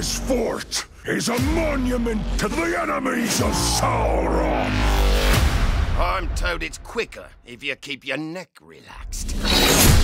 This fort is a monument to the enemies of Sauron. I'm told it's quicker if you keep your neck relaxed.